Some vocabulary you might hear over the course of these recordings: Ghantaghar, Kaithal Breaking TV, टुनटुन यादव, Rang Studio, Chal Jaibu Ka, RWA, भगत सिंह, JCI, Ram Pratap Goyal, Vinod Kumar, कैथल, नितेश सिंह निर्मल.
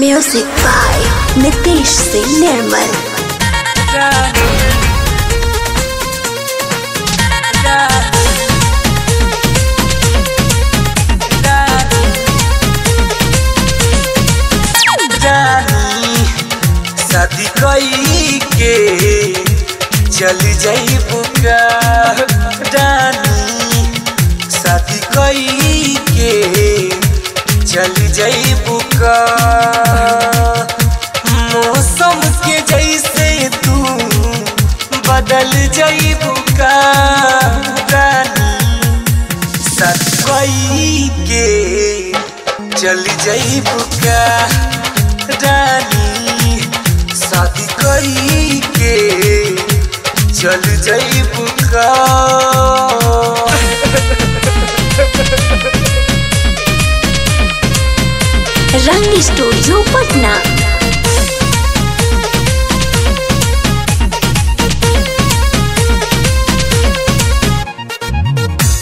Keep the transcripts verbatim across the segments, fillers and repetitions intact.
Music by नितेश सिंह निर्मल। शादी कई के चल जैबू का रानी, शादी कई के चल जैबू का। मौसम के जैसे तू बदल जैबू का रानी, शादी कई के चल जैबू का रानी, शादी कई के चल जैबू का। रंग स्टूडियो पटना।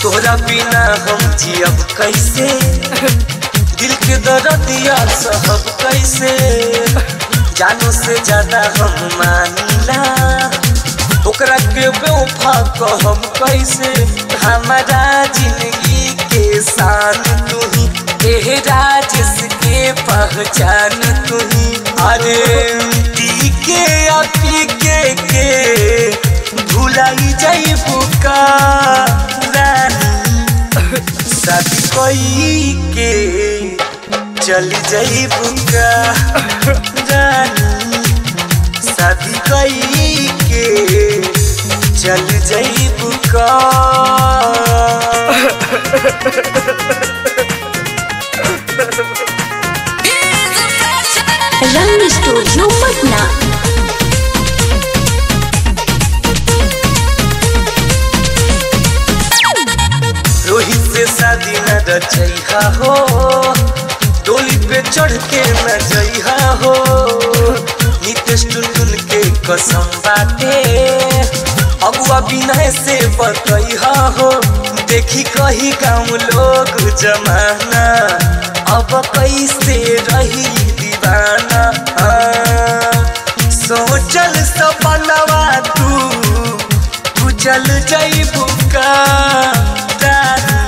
तोरा बिना हम जियब कैसे, दिल के दर्दिया सब कैसे। जानो से ज्यादा हम मानिला ओकरा के बेवफा कहब कैसे। हमारा जिंदगी के शान तू ही, तेरा जिसके पहचान तू ही। अरे मिट्टी के अपी के के भुलाई जैबू का रानी, शादी कई के चल जैबू का रानी, शादी कई के चल जैबू का। रंग स्टूडियो पटना। रोहित से शादी न रचैहा हो, डोली पे चढ़ के न जइहा हो। नितेश टुनटुन के कसम बाटे अगुआ बिना से बतइहा हो। देखी कही गाँव लोग जमाना, अब कैसे रही दीवाना। सोचल सपनवा तू तू चल जैबू का रानी,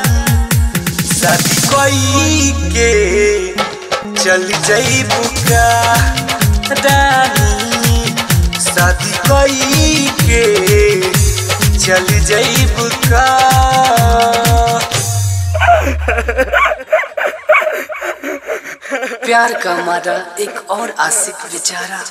शादी कई के चल जैबू का रानी, शादी कई के चल जैबू का। प्यार का मारा एक और आशिक बेचारा।